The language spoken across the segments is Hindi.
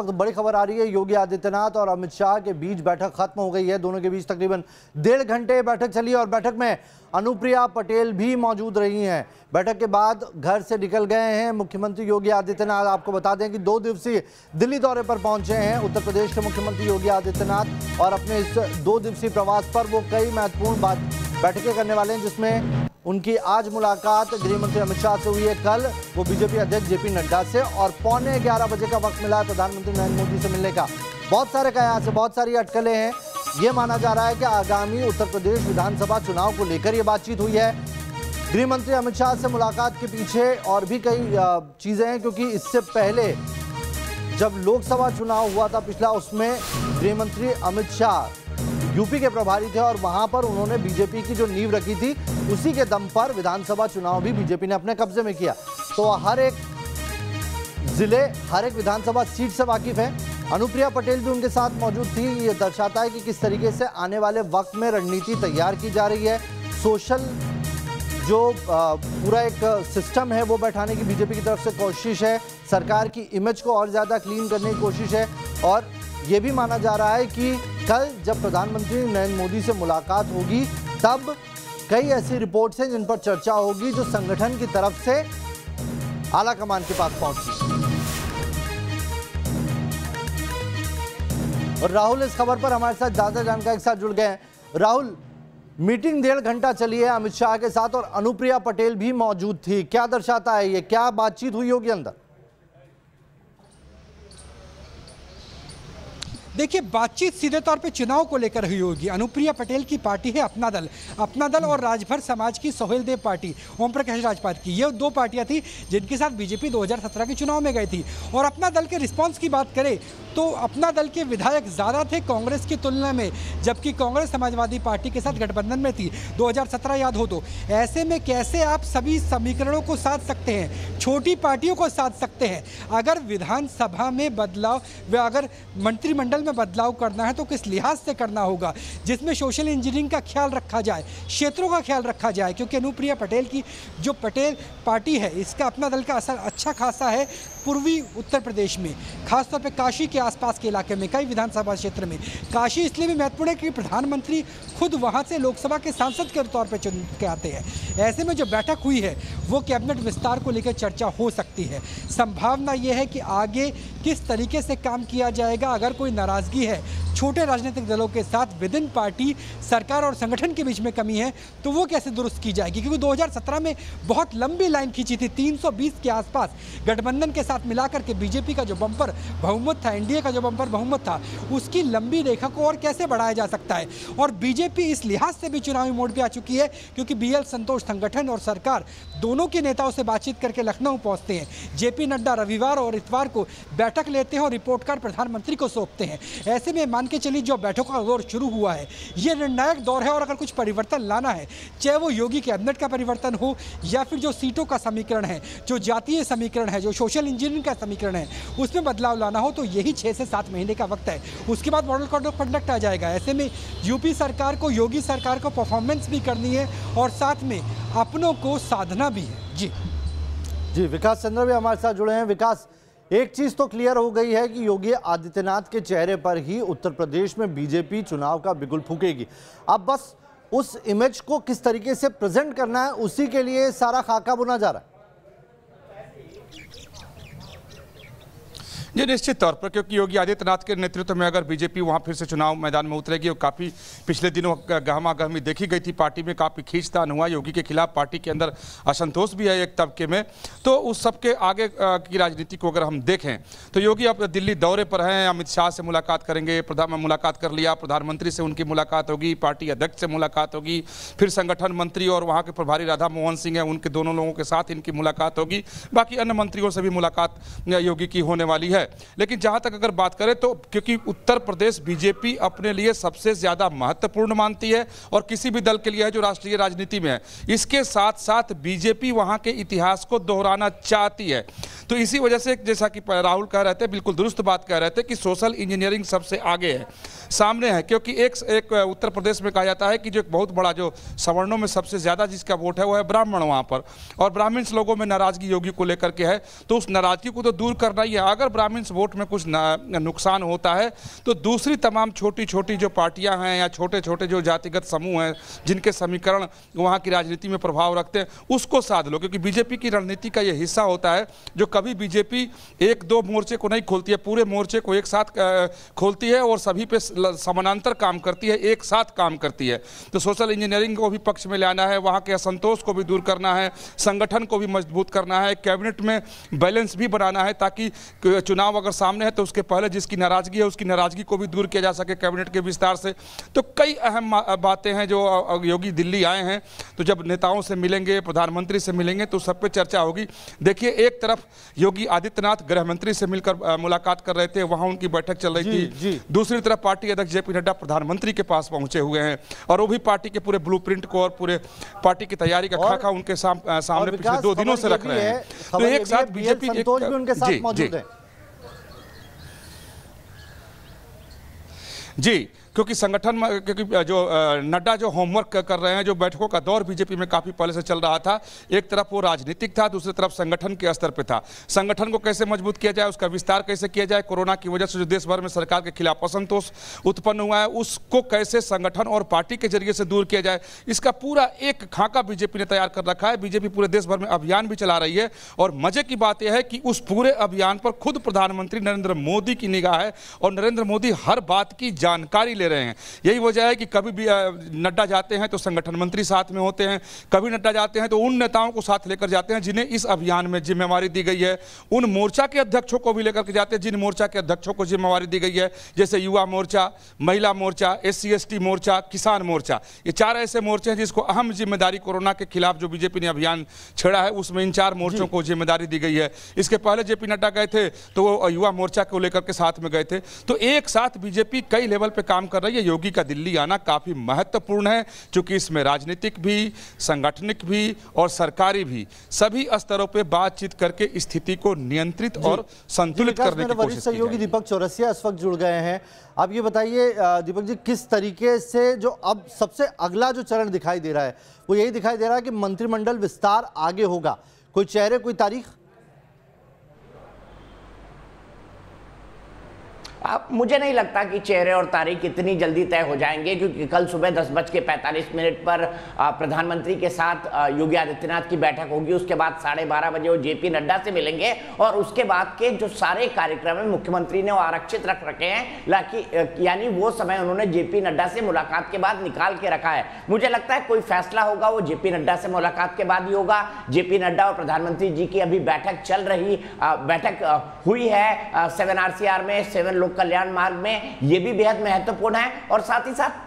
वक्त बड़ी खबर आ रही है। योगी आदित्यनाथ और अमित शाह के बीच बैठक खत्म हो गई है। दोनों के बीच तकरीबन 1.5 घंटे बैठक चली और बैठक में अनुप्रिया पटेल भी मौजूद रही हैं। बैठक के बाद घर से निकल गए हैं मुख्यमंत्री योगी आदित्यनाथ। आपको बता दें कि 2 दिवसीय दिल्ली दौरे पर पहुंचे हैं उत्तर प्रदेश के मुख्यमंत्री योगी आदित्यनाथ और अपने इस 2 दिवसीय प्रवास पर वो कई महत्वपूर्ण बैठकें करने वाले हैं, जिसमें उनकी आज मुलाकात गृहमंत्री अमित शाह से हुई है। कल वो बीजेपी अध्यक्ष जेपी नड्डा से और 11:15 बजे का वक्त मिला प्रधानमंत्री नरेंद्र मोदी से मिलने का। बहुत सारे कयास से बहुत सारी अटकलें हैं। ये माना जा रहा है कि आगामी उत्तर प्रदेश विधानसभा चुनाव को लेकर ये बातचीत हुई है। गृहमंत्री अमित शाह से मुलाकात के पीछे और भी कई चीज़ें हैं, क्योंकि इससे पहले जब लोकसभा चुनाव हुआ था पिछला, उसमें गृहमंत्री अमित शाह यूपी के प्रभारी थे और वहां पर उन्होंने बीजेपी की जो नींव रखी थी उसी के दम पर विधानसभा चुनाव भी बीजेपी ने अपने कब्जे में किया। तो हर एक जिले, हर एक विधानसभा सीट से वाकिफ है। अनुप्रिया पटेल भी उनके साथ मौजूद थी। ये दर्शाता है कि किस तरीके से आने वाले वक्त में रणनीति तैयार की जा रही है। सोशल जो पूरा एक सिस्टम है वो बैठाने की बीजेपी की तरफ से कोशिश है। सरकार की इमेज को और ज़्यादा क्लीन करने की कोशिश है। और ये भी माना जा रहा है कि कल जब प्रधानमंत्री नरेंद्र मोदी से मुलाकात होगी तब कई ऐसी रिपोर्ट्स हैं जिन पर चर्चा होगी जो संगठन की तरफ से आला कमान के पास पहुंची। और राहुल इस खबर पर हमारे साथ ज्यादा जानकारी के साथ जुड़ गए हैं। राहुल, मीटिंग 1.5 घंटा चली है अमित शाह के साथ और अनुप्रिया पटेल भी मौजूद थी। क्या दर्शाता है ये, क्या बातचीत हुई होगी अंदर? देखिए, बातचीत सीधे तौर पे चुनाव को लेकर हुई होगी। अनुप्रिया पटेल की पार्टी है अपना दल। अपना दल और राजभर समाज की सोहेल देव पार्टी, ओम प्रकाश राजपाल की, ये 2 पार्टियां थी जिनके साथ बीजेपी 2017 के चुनाव में गई थी। और अपना दल के रिस्पांस की बात करें तो अपना दल के विधायक ज़्यादा थे कांग्रेस की तुलना में, जबकि कांग्रेस समाजवादी पार्टी के साथ गठबंधन में थी 2017 याद हो तो। ऐसे में कैसे आप सभी समीकरणों को साध सकते हैं, छोटी पार्टियों को साध सकते हैं? अगर विधानसभा में बदलाव व अगर मंत्रिमंडल में बदलाव करना है तो किस लिहाज से करना होगा, जिसमें सोशल इंजीनियरिंग का ख्याल रखा जाए, क्षेत्रों का ख्याल रखा जाए। क्योंकि अनुप्रिया पटेल की जो पटेल पार्टी है, इसका अपना दल का असर अच्छा खासा है पूर्वी उत्तर प्रदेश में, खासतौर पर काशी के आसपास के इलाके में, कई विधानसभा क्षेत्र में। काशी इसलिए भी महत्वपूर्ण है क्योंकि प्रधानमंत्री खुद वहाँ से लोकसभा के सांसद के तौर पर चुन के आते हैं। ऐसे में जो बैठक हुई है वो कैबिनेट विस्तार को लेकर चर्चा हो सकती है। संभावना यह है कि आगे किस तरीके से काम किया जाएगा। अगर कोई नाराजगी है छोटे राजनीतिक दलों के साथ, विद इन पार्टी सरकार और संगठन के बीच में कमी है, तो वो कैसे दुरुस्त की जाएगी? क्योंकि 2017 में बहुत लंबी लाइन खींची थी, 320 के आसपास गठबंधन के साथ मिलाकर के बीजेपी का जो बम्पर बहुमत था, एनडीए का जो बम्पर बहुमत था, उसकी लंबी रेखा को और कैसे बढ़ाया जा सकता है? और बीजेपी इस लिहाज से भी चुनावी मोड पर आ चुकी है क्योंकि बीएल संतोष संगठन और सरकार दोनों के नेताओं से बातचीत करके लखनऊ पहुँचते हैं। जेपी नड्डा रविवार और इतवार को बैठक लेते हैं और रिपोर्ट कार्ड प्रधानमंत्री को सौंपते हैं। ऐसे में मान के चलिए जो बैठकों का दौर शुरू हुआ है ये निर्णायक दौर है। और अगर कुछ परिवर्तन लाना है, चाहे वो योगी कैबिनेट का परिवर्तन हो या फिर जो सीटों का समीकरण है, जो जातीय समीकरण है, जो सोशल इंजीनियरिंग का समीकरण है, उसमें बदलाव लाना हो तो यही 6 से 7 महीने का वक्त है। उसके बाद मॉडल कोड ऑफ कंडक्ट आ जाएगा। ऐसे में यूपी सरकार को, योगी सरकार को परफॉर्मेंस भी करनी है और साथ में अपनों को साधना भी है। जी, विकास चंद्र भी हमारे साथ जुड़े हैं। विकास, एक चीज तो क्लियर हो गई है कि योगी आदित्यनाथ के चेहरे पर ही उत्तर प्रदेश में बीजेपी चुनाव का बिगुल फूकेगी। अब बस उस इमेज को किस तरीके से प्रेजेंट करना है, उसी के लिए सारा खाका बुना जा रहा है। जी, निश्चित तौर पर, क्योंकि योगी आदित्यनाथ के नेतृत्व में अगर बीजेपी वहां फिर से चुनाव मैदान में उतरेगी, और काफ़ी पिछले दिनों गहमागहमी देखी गई थी, पार्टी में काफ़ी खींचतान हुआ, योगी के खिलाफ पार्टी के अंदर असंतोष भी है एक तबके में, तो उस सबके आगे की राजनीति को अगर हम देखें तो योगी अब दिल्ली दौरे पर हैं। अमित शाह से मुलाकात करेंगे, मुलाकात कर लिया, प्रधानमंत्री से उनकी मुलाकात होगी, पार्टी अध्यक्ष से मुलाकात होगी, फिर संगठन मंत्री और वहाँ के प्रभारी राधा मोहन सिंह हैं, उनके दोनों लोगों के साथ इनकी मुलाकात होगी, बाकी अन्य मंत्रियों से भी मुलाकात योगी की होने वाली है। लेकिन जहां तक अगर बात करें तो क्योंकि उत्तर प्रदेश बीजेपी अपने लिए सबसे ज्यादा महत्वपूर्ण मानती है और किसी भी दल के लिए है जो राष्ट्रीय राजनीति में है, इसके साथ साथ बीजेपी वहां के इतिहास को दोहराना चाहती है। तो इसी वजह से जैसा कि राहुल कह रहे थे, बिल्कुल दुरुस्त बात कह रहे थे कि सोशल इंजीनियरिंग सबसे आगे है, सामने है, क्योंकि एक उत्तर प्रदेश में कहा जाता है कि जो एक बहुत बड़ा जो सवर्णों में सबसे ज़्यादा जिसका वोट है वो है ब्राह्मण वहाँ पर, और ब्राह्मण्स लोगों में नाराज़गी योगी को लेकर के है, तो उस नाराज़गी को तो दूर करना ही है। अगर ब्राह्मण्स वोट में कुछ नुकसान होता है तो दूसरी तमाम छोटी छोटी जो पार्टियाँ हैं या छोटे छोटे जो जातिगत समूह हैं जिनके समीकरण वहाँ की राजनीति में प्रभाव रखते हैं उसको साध लो, क्योंकि बीजेपी की रणनीति का ये हिस्सा होता है जो कभी बीजेपी एक दो मोर्चे को नहीं खोलती है, पूरे मोर्चे को एक साथ खोलती है और सभी पे समानांतर काम करती है, एक साथ काम करती है। तो सोशल इंजीनियरिंग को भी पक्ष में लाना है, वहाँ के असंतोष को भी दूर करना है, संगठन को भी मजबूत करना है, कैबिनेट में बैलेंस भी बनाना है ताकि चुनाव अगर सामने है तो उसके पहले जिसकी नाराज़गी है उसकी नाराज़गी को भी दूर किया जा सके कैबिनेट के विस्तार से। तो कई अहम बातें हैं जो योगी दिल्ली आए हैं, तो जब नेताओं से मिलेंगे, प्रधानमंत्री से मिलेंगे तो सब पे चर्चा होगी। देखिए एक तरफ योगी आदित्यनाथ गृह मंत्री से मिलकर मुलाकात कर रहे थे, वहां उनकी बैठक चल रही थी, दूसरी तरफ पार्टी अध्यक्ष जेपी नड्डा प्रधानमंत्री के पास पहुंचे हुए हैं और वो भी पार्टी के पूरे ब्लूप्रिंट को और पूरे पार्टी की तैयारी का खाका उनके सामने पिछले 2 दिनों से रख रहे हैं। तो एक साथ बीजेपी जी, क्योंकि संगठन में, क्योंकि जो नड्डा जो होमवर्क कर रहे हैं, जो बैठकों का दौर बीजेपी में काफ़ी पहले से चल रहा था, एक तरफ वो राजनीतिक था, दूसरी तरफ संगठन के स्तर पे था, संगठन को कैसे मजबूत किया जाए, उसका विस्तार कैसे किया जाए, कोरोना की वजह से जो देश भर में सरकार के खिलाफ असंतोष उत्पन्न हुआ है उसको कैसे संगठन और पार्टी के जरिए से दूर किया जाए, इसका पूरा एक खाका बीजेपी ने तैयार कर रखा है। बीजेपी पूरे देश भर में अभियान भी चला रही है और मजे की बात यह है कि उस पूरे अभियान पर खुद प्रधानमंत्री नरेंद्र मोदी की निगाह है और नरेंद्र मोदी हर बात की जानकारी रहे हैं। यही वजह है कि कभी भी नड्डा जाते हैं तो संगठन मंत्री साथ में होते हैं, कभी नड्डा जाते हैं तो उन नेताओं को साथ लेकर जाते हैं जिन्हें इस अभियान में जिम्मेवारी दी गई है, उन मोर्चा के अध्यक्षों को भी लेकर के जाते हैं जिन मोर्चा के अध्यक्षों को जिम्मेवारी दी गई है, जैसे युवा मोर्चा, महिला मोर्चा, SC ST मोर्चा, किसान मोर्चा, ये 4 ऐसे मोर्चे हैं जिसको अहम जिम्मेदारी कोरोना के खिलाफ जो बीजेपी ने अभियान छेड़ा है उसमें इन 4 मोर्चों को जिम्मेदारी दी गई है। इसके पहले जेपी नड्डा गए थे तो वो युवा मोर्चा को लेकर के साथ में गए थे। तो एक साथ बीजेपी कई लेवल पर काम कर रही है। योगी का दिल्ली आना काफी महत्वपूर्ण है क्योंकि इसमें राजनीतिक भी, सांगठनिक भी और सरकारी भी सभी स्तरों पे बातचीत करके स्थिति को नियंत्रित और संतुलित करने की कोशिश की। योगी दीपक चौरसिया इस वक्त जुड़ गए हैं। आप ये बताइए दीपक जी, किस तरीके से जो अब सबसे अगला जो चरण दिखाई दे रहा है वो यही दिखाई दे रहा है कि मंत्रिमंडल विस्तार आगे होगा, कोई चेहरे, कोई तारीख? अब मुझे नहीं लगता कि चेहरे और तारीख इतनी जल्दी तय हो जाएंगे क्योंकि कल सुबह 10:45 पर प्रधानमंत्री के साथ योगी आदित्यनाथ की बैठक होगी। उसके बाद 12:30 बजे वो जेपी नड्डा से मिलेंगे और उसके बाद के जो सारे कार्यक्रम है मुख्यमंत्री ने वो आरक्षित रख रखे हैं, यानी वो समय उन्होंने जेपी नड्डा से मुलाकात के बाद निकाल के रखा है। मुझे लगता है कोई फैसला होगा वो जेपी नड्डा से मुलाकात के बाद ही होगा। जेपी नड्डा और प्रधानमंत्री जी की अभी बैठक चल रही, बैठक हुई है 7 RCR में, 7 कल्याण मार्ग में, ये भी बेहद महत्वपूर्ण है। और साथ ही साथ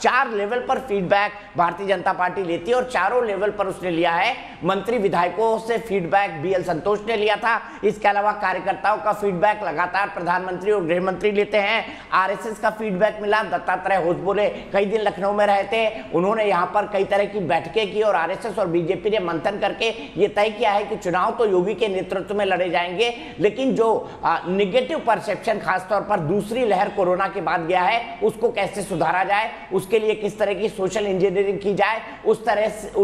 4 लेवल पर फीडबैक भारतीय जनता पार्टी लेती है और चारों लेवल पर उसने लिया है। मंत्री विधायकों से फीडबैक बीएल संतोष ने लिया था, इसके अलावा कार्यकर्ताओं का फीडबैक लगातार प्रधानमंत्री और गृह मंत्री लेते हैं। RSS का फीडबैक मिला, दत्तात्रेय होसबोले कई दिन लखनऊ में रहे थे, उन्होंने यहाँ पर कई तरह की बैठकें की और RSS और बीजेपी ने मंथन करके ये तय किया है कि चुनाव तो योगी के नेतृत्व में लड़े जाएंगे, लेकिन जो निगेटिव परसेप्शन खासतौर पर दूसरी लहर कोरोना के बाद गया है उसको कैसे सुधारा जाए, उसके लिए किस तरह की सोशल इंजीनियरिंग की जाए, उस तरह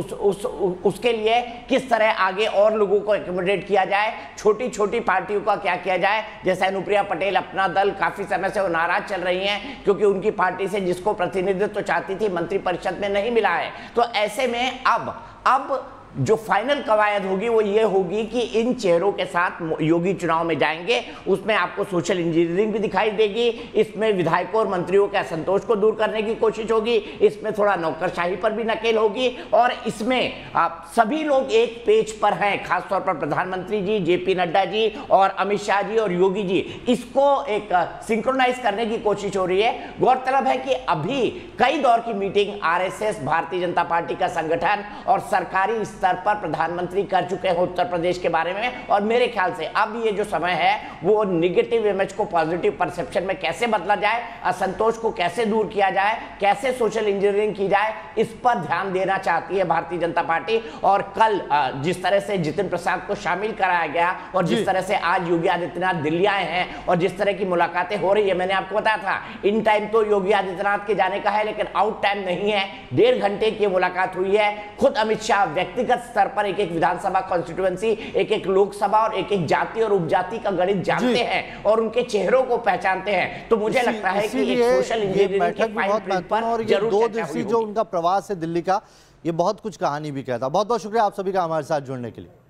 उसके लिए किस तरह आगे और लोगों को एकोमोडेट किया जाए, छोटी छोटी पार्टियों का क्या किया जाए। जैसे अनुप्रिया पटेल, अपना दल, काफी समय से वो नाराज चल रही हैं क्योंकि उनकी पार्टी से जिसको प्रतिनिधित्व चाहती थी मंत्रिपरिषद में नहीं मिला है। तो ऐसे में अब जो फाइनल कवायद होगी वो ये होगी कि इन चेहरों के साथ योगी चुनाव में जाएंगे। उसमें आपको सोशल इंजीनियरिंग भी दिखाई देगी, इसमें विधायकों और मंत्रियों के असंतोष को दूर करने की कोशिश होगी, इसमें थोड़ा नौकरशाही पर भी नकेल होगी और इसमें आप सभी लोग एक पेज पर हैं, खासतौर पर प्रधानमंत्री जी, जेपी नड्डा जी और अमित शाह जी और योगी जी। इसको एक सिंक्रोनाइज करने की कोशिश हो रही है। गौरतलब है कि अभी कई दौर की meeting RSS, Bharatiya Janata party का संगठन और सरकारी स्तर स्तर पर प्रधानमंत्री कर चुके हैं उत्तर प्रदेश के बारे में, और मेरे ख्याल से अब ये जो समय है वो निगेटिव इमेज को पॉजिटिव परसेप्शन में कैसे बदला जाए, असंतोष को कैसे दूर किया जाए, कैसे सोशल इंजीनियरिंग की जाए, इस पर ध्यान देना चाहती है भारतीय जनता पार्टी। और कल जिस तरह से जितन प्रसाद को शामिल कराया गया और जिस तरह से आज योगी आदित्यनाथ दिल्ली आए हैं और जिस तरह की मुलाकातें हो रही है, मैंने आपको बताया था इन टाइम तो योगी आदित्यनाथ के जाने का है लेकिन आउट टाइम नहीं है, 1.5 घंटे की मुलाकात हुई है। खुद अमित शाह व्यक्तिगत स्तर पर एक एक विधानसभा कॉन्स्टिट्यूएंसी, एक एक लोकसभा और एक एक जाति और उपजाति का गणित जानते हैं और उनके चेहरों को पहचानते हैं। तो मुझे लगता है कि एक सोशल इंजीनियरिंग के फाइन प्रिंट पर जरूर दो दिवसीय जो उनका प्रवास है दिल्ली का, ये बहुत कुछ कहानी भी कहता। बहुत बहुत शुक्रिया आप सभी का हमारे साथ जुड़ने के लिए।